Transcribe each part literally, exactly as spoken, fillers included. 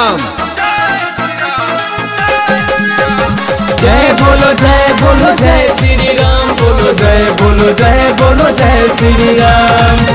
राम। जय बोलो जय बोलो जय श्री राम, बोलो जय बोलो जय बोलो जय श्री राम।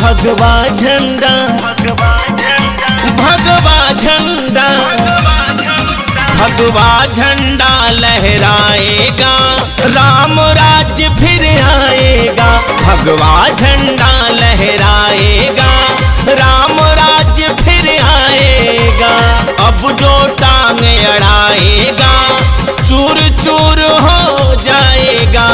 भगवा झंडा भगवा झंडा भगवा झंडा भगवा झंडा लहराएगा, राम राज्य फिर आएगा। भगवा झंडा लहराएगा, राम राज्य फिर आएगा। अब जो टांग अड़ाएगा चूर चूर हो जाएगा।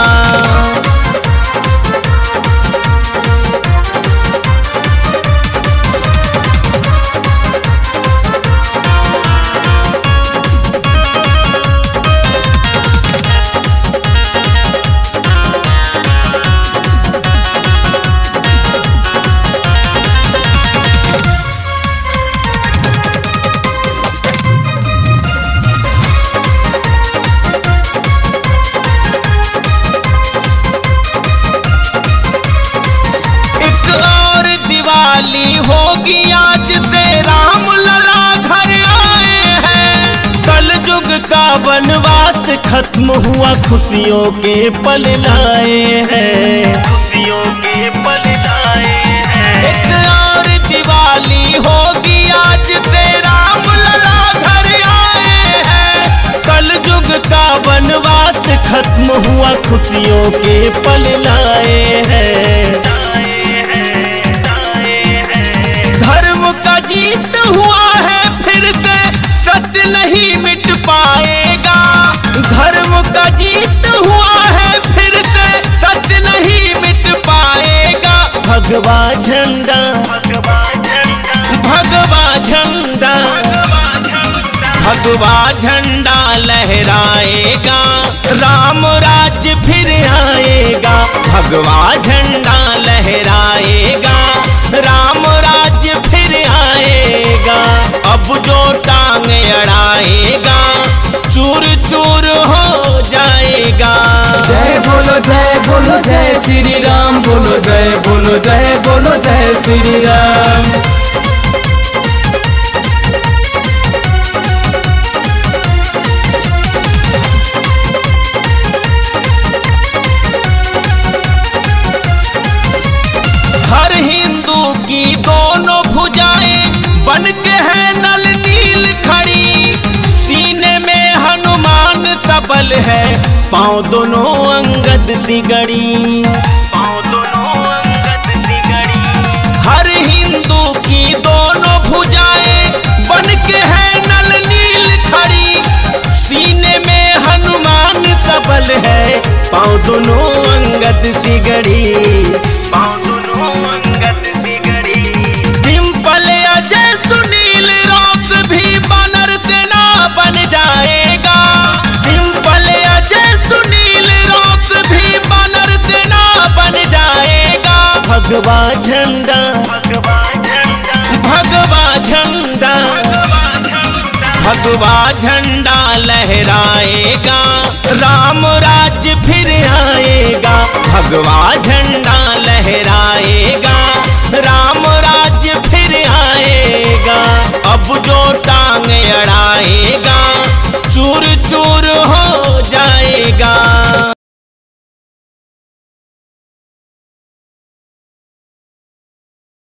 होगी आज से राम लला घर आए हैं। कलयुग का वनवास खत्म हुआ, खुशियों के पल लाए हैं, खुशियों के पल लाए हैं। एक और दिवाली होगी आज से राम लला घर आए हैं। कलयुग का वनवास खत्म हुआ, खुशियों के पल लाए हैं। जीत हुआ है फिर से, सत्य नहीं मिट पाएगा। धर्म का जीत हुआ है फिर से, सत्य नहीं मिट पाएगा। भगवा झंडा भगवा झंडा भगवा झंडा भगवा झंडा लहराएगा, राम राज्य फिर आएगा। भगवा झंडा लहराएगा, राम राज्य फिर आएगा। अब जो टांग अड़ाएगा चूर चूर हो जाएगा। जय बोलो जय बोलो जय श्री राम, बोलो जय बोलो जय बोलो जय श्री राम। की दोनों भुजाएं बन के है नल नील खड़ी, सीने में हनुमान सबल है, पांव दोनों अंगद सी गड़ी, पांव दोनों अंगद सी गड़ी। हर हिंदू की दोनों भुजाएं बन के है नल नील खड़ी, सीने में हनुमान सबल है, पांव दोनों अंगद सी गड़ी, पांव दोनों अंगद। सुनील रॉक भी बानर सेना बन जाएगा, सिंपल अजय सुनील रॉक भी बानर सेना बन जाएगा। भगवा झंडा भगवा झंडा भगवा झंडा भगवा झंडा लहराएगा, राम राज्य फिर आएगा। भगवा झंडा लहराएगा, राम राज्य फिर आएगा। अब जो टांग अड़ाएगा